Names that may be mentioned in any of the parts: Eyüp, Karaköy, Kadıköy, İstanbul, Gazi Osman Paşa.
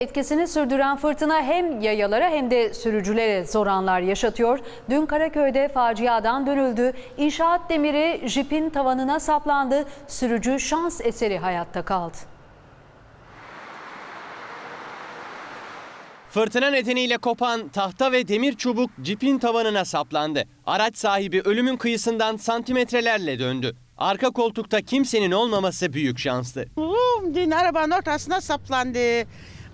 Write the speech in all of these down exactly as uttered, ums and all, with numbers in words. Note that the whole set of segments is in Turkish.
Etkisini sürdüren fırtına hem yayalara hem de sürücülere zor anlar yaşatıyor. Dün Karaköy'de faciadan dönüldü. İnşaat demiri jipin tavanına saplandı. Sürücü şans eseri hayatta kaldı. Fırtına nedeniyle kopan tahta ve demir çubuk jipin tavanına saplandı. Araç sahibi ölümün kıyısından santimetrelerle döndü. Arka koltukta kimsenin olmaması büyük şanstı. Dün arabanın ortasına saplandı.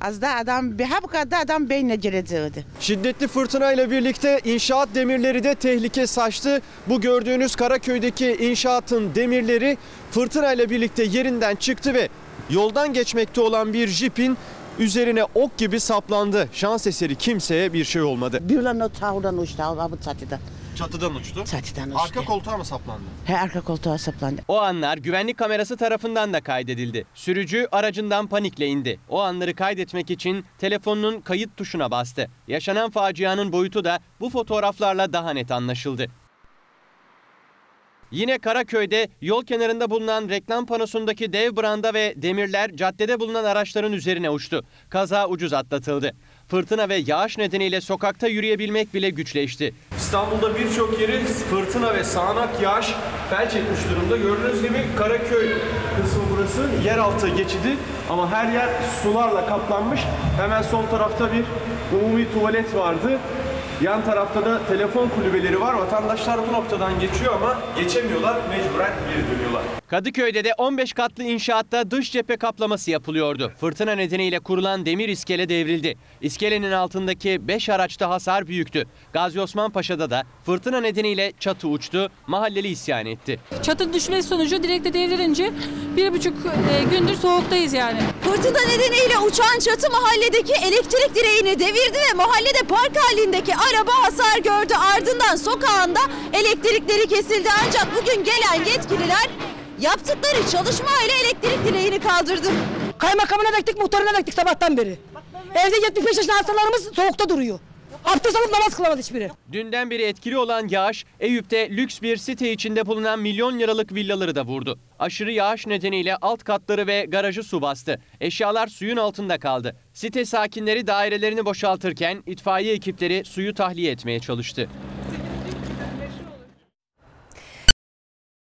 Az da adam, bir bu kadar adam beynine gireceğiydi. Şiddetli fırtınayla birlikte inşaat demirleri de tehlike saçtı. Bu gördüğünüz Karaköy'deki inşaatın demirleri fırtınayla birlikte yerinden çıktı ve yoldan geçmekte olan bir jipin üzerine ok gibi saplandı. Şans eseri kimseye bir şey olmadı. Birden o çatıdan uçtu, bu çatıdan. Çatıdan uçtu. Çatıdan uçtu. Arka koltuğa mı saplandı? He, arka koltuğa saplandı. O anlar güvenlik kamerası tarafından da kaydedildi. Sürücü aracından panikle indi. O anları kaydetmek için telefonunun kayıt tuşuna bastı. Yaşanan facianın boyutu da bu fotoğraflarla daha net anlaşıldı. Yine Karaköy'de yol kenarında bulunan reklam panosundaki dev branda ve demirler caddede bulunan araçların üzerine uçtu. Kaza ucuz atlatıldı. Fırtına ve yağış nedeniyle sokakta yürüyebilmek bile güçleşti. İstanbul'da birçok yeri fırtına ve sağanak yağış felç etmiş durumda. Gördüğünüz gibi Karaköy kısmı burası, yeraltı geçidi ama her yer sularla kaplanmış. Hemen sol tarafta bir umumi tuvalet vardı. Yan tarafta da telefon kulübeleri var. Vatandaşlar bu noktadan geçiyor ama geçemiyorlar. Mecburen geri dönüyorlar. Kadıköy'de de on beş katlı inşaatta dış cephe kaplaması yapılıyordu. Fırtına nedeniyle kurulan demir iskele devrildi. İskelenin altındaki beş araçta hasar büyüktü. Gazi Osman Paşa'da da fırtına nedeniyle çatı uçtu. Mahalleli isyan etti. Çatı düşmesi sonucu direkte devrilince bir buçuk gündür soğuktayız yani. Fırtına nedeniyle uçan çatı mahalledeki elektrik direğini devirdi ve mahallede park halindeki araba hasar gördü. Ardından sokağında elektrikleri kesildi. Ancak bugün gelen yetkililer yaptıkları çalışma ile elektrik direğini kaldırdı. Kaymakamına döktük, muhtarına döktük sabahtan beri. Evde yetmiş beş yaşlı hastalarımız soğukta duruyor. Abdest alıp namaz kılamadı hiçbiri. Dünden beri etkili olan yağış, Eyüp'te lüks bir site içinde bulunan milyon liralık villaları da vurdu. Aşırı yağış nedeniyle alt katları ve garajı su bastı. Eşyalar suyun altında kaldı. Site sakinleri dairelerini boşaltırken itfaiye ekipleri suyu tahliye etmeye çalıştı.